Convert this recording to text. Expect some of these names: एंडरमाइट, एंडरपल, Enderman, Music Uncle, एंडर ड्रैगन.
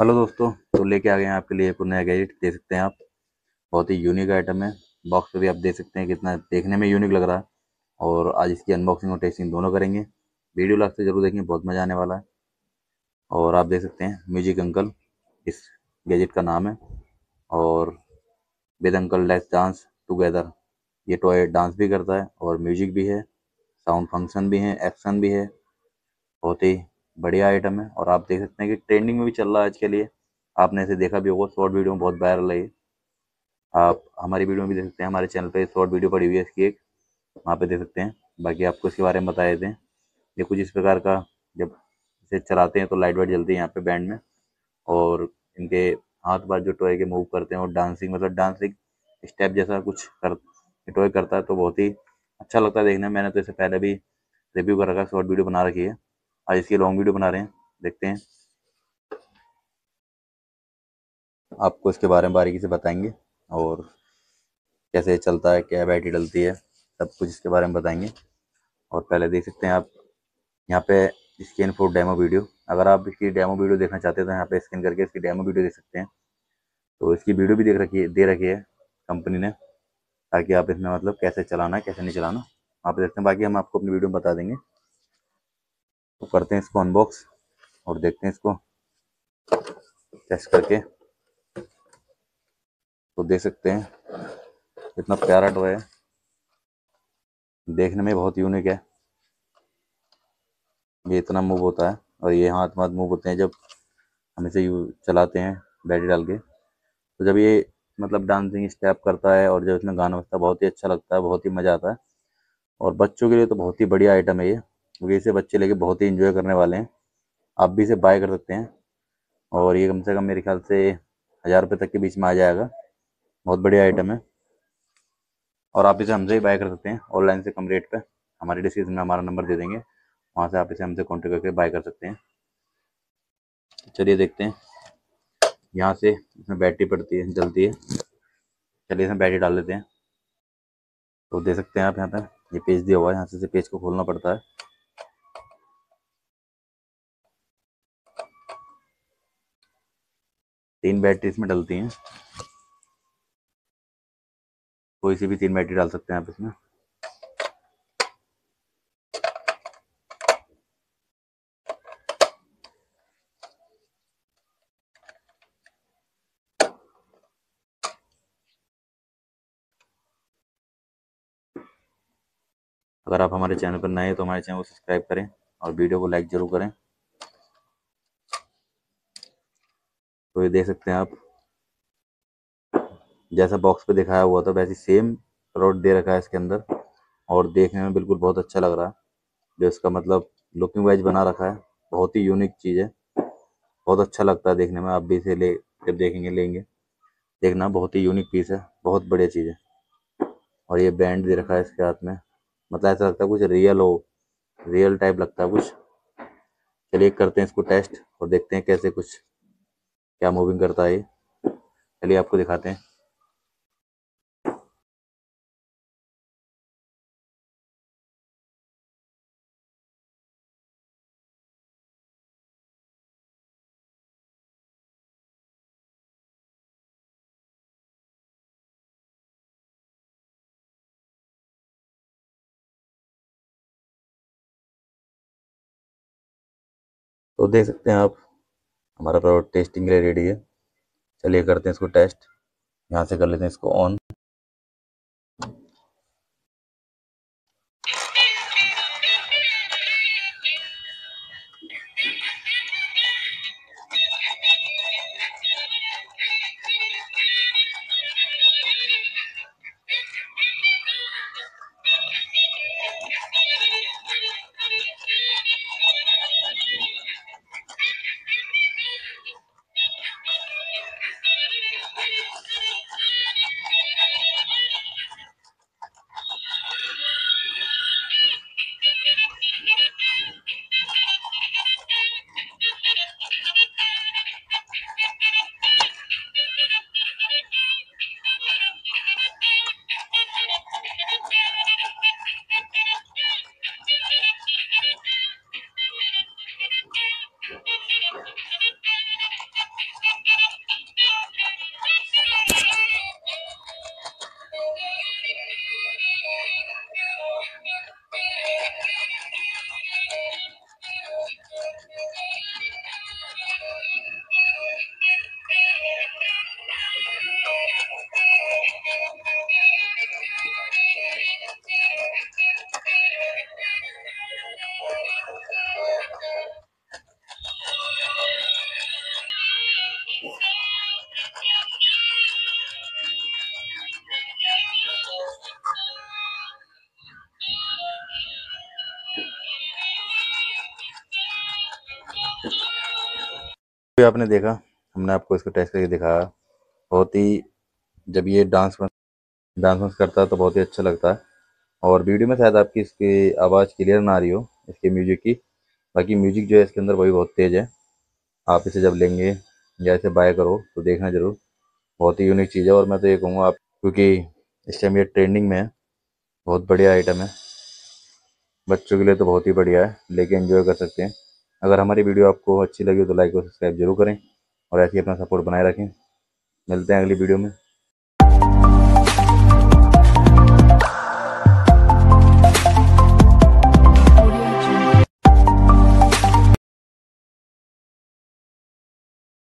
Hello दोस्तों, तो लेके आ गए हैं आपके लिए एक नया गैजेट। दे सकते हैं आप, बहुत ही यूनिक आइटम है। बॉक्स पे भी आप देख सकते हैं कितना देखने में यूनिक लग रहा है। और आज इसकी अनबॉक्सिंग और टेस्टिंग दोनों करेंगे। वीडियो लास्ट तक जरूर देखेंगे, बहुत मज़ा आने वाला है। और आप देख सकते हैं म्यूजिक अंकल इस गैजेट का नाम है। और with uncle let's dance together, ये टॉय डांस भी करता है और म्यूजिक भी है, साउंड फंक्शन भी है, एक्शन भी है। बहुत ही बढ़िया आइटम है। और आप देख सकते हैं कि ट्रेंडिंग में भी चल रहा है आज के लिए। आपने इसे देखा भी होगा, शॉर्ट वीडियो में बहुत वायरल है। आप हमारी वीडियो में भी देख सकते हैं, हमारे चैनल पे शॉर्ट वीडियो पड़ी हुई है इसकी, एक वहाँ पे देख सकते हैं। बाकी आपको इसके बारे में बताए दें, ये कुछ इस प्रकार का, जब इसे चलाते हैं तो लाइट वाइट जलती है यहाँ पे बैंड में। और इनके हाथ बार जो टॉय के मूव करते हैं और डांसिंग, मतलब डांसिंग स्टेप जैसा कुछ टॉय करता है, तो बहुत ही अच्छा लगता है देखने में। मैंने तो इसे पहले भी रिव्यू कर रखा है, शॉर्ट वीडियो बना रखी है, आज इसकी लॉन्ग वीडियो बना रहे हैं। देखते हैं, आपको इसके बारे में बारीकी से बताएंगे और कैसे चलता है, क्या बैटरी डलती है, सब कुछ इसके बारे में बताएंगे। और पहले देख सकते हैं आप यहाँ पे स्कैन फॉर डेमो वीडियो। अगर आप इसकी डेमो वीडियो देखना चाहते हैं तो यहाँ पे स्कैन करके इसकी डेमो वीडियो देख सकते हैं। तो इसकी वीडियो भी दे रखी है कंपनी ने, ताकि आप इसमें मतलब कैसे चलाना है, कैसे नहीं चलाना, आप देखते हैं। बाकी हम आपको अपनी वीडियो में बता देंगे। तो करते हैं इसको अनबॉक्स और देखते हैं इसको टेस्ट करके। तो देख सकते हैं इतना प्यारा टॉय है, देखने में बहुत यूनिक है। ये इतना मूव होता है और ये हाथ वाथ मूव होते हैं जब हम इसे चलाते हैं बैटरी डाल के। तो जब ये मतलब डांसिंग स्टेप करता है और जब इसमें गाना बजता है, बहुत ही अच्छा लगता है, बहुत ही मज़ा आता है। और बच्चों के लिए तो बहुत ही बढ़िया आइटम है ये, क्योंकि इसे बच्चे लेके बहुत ही एंजॉय करने वाले हैं। आप भी इसे बाय कर सकते हैं। और ये कम से कम मेरे ख्याल से 1000 रुपये तक के बीच में आ जाएगा। बहुत बढ़िया आइटम है और आप इसे हमसे ही बाय कर सकते हैं ऑनलाइन से कम रेट पे। हमारे डिस्क्रिप्शन में हमारा नंबर दे देंगे, वहाँ से आप इसे हमसे कॉन्टेक्ट करके बाय कर सकते हैं। चलिए देखते हैं, यहाँ से इसमें बैटरी पड़ती है, जलती है। चलिए इसमें बैटरी डाल लेते हैं। तो देख सकते हैं आप यहाँ पर ये पेज दिया हुआ है, यहाँ से पेज को खोलना पड़ता है। तीन बैटरी इसमें डलती हैं, कोई सी भी तीन बैटरी डाल सकते हैं आप इसमें। अगर आप हमारे चैनल पर नए हैं तो हमारे चैनल को सब्सक्राइब करें और वीडियो को लाइक जरूर करें। तो ये देख सकते हैं आप, जैसा बॉक्स पे दिखाया हुआ था वैसे सेम रोड दे रखा है इसके अंदर। और देखने में बिल्कुल बहुत अच्छा लग रहा है, जो इसका मतलब लुकिंग वाइज बना रखा है, बहुत ही यूनिक चीज़ है, बहुत अच्छा लगता है देखने में। आप भी इसे जब देखेंगे लेंगे, देखना बहुत ही यूनिक पीस है, बहुत बढ़िया चीज़ है। और ये बैंड दे रखा है इसके हाथ में, मतलब ऐसा लगता है कुछ रियल हो, रियल टाइप लगता है कुछ। चलिए करते हैं इसको टेस्ट और देखते हैं कैसे कुछ क्या मूविंग करता है ये। चलिए आपको दिखाते हैं। तो देख सकते हैं आप, हमारा प्रोडक्ट टेस्टिंग के लिए रेडी है। चलिए करते हैं इसको टेस्ट। यहाँ से कर लेते हैं इसको ऑन। आपने देखा, हमने आपको इसको टेस्ट करके दिखाया। बहुत ही जब ये डांस करता है तो बहुत ही अच्छा लगता है। और वीडियो में शायद आपकी इसकी आवाज़ क्लियर ना आ रही हो इसके म्यूजिक की, बाकी म्यूजिक जो है इसके अंदर वही बहुत तेज़ है। आप इसे जब लेंगे या इसे बाय करो तो देखना ज़रूर, बहुत ही यूनिक चीज़ है। और मैं तो ये कहूँगा आप, क्योंकि इस टाइम ये ट्रेंडिंग में है, बहुत बढ़िया आइटम है, बच्चों के लिए तो बहुत ही बढ़िया है, लेके एंजॉय कर सकते हैं। अगर हमारी वीडियो आपको अच्छी लगी हो तो लाइक और सब्सक्राइब जरूर करें और ऐसे ही अपना सपोर्ट बनाए रखें। मिलते हैं अगली वीडियो में।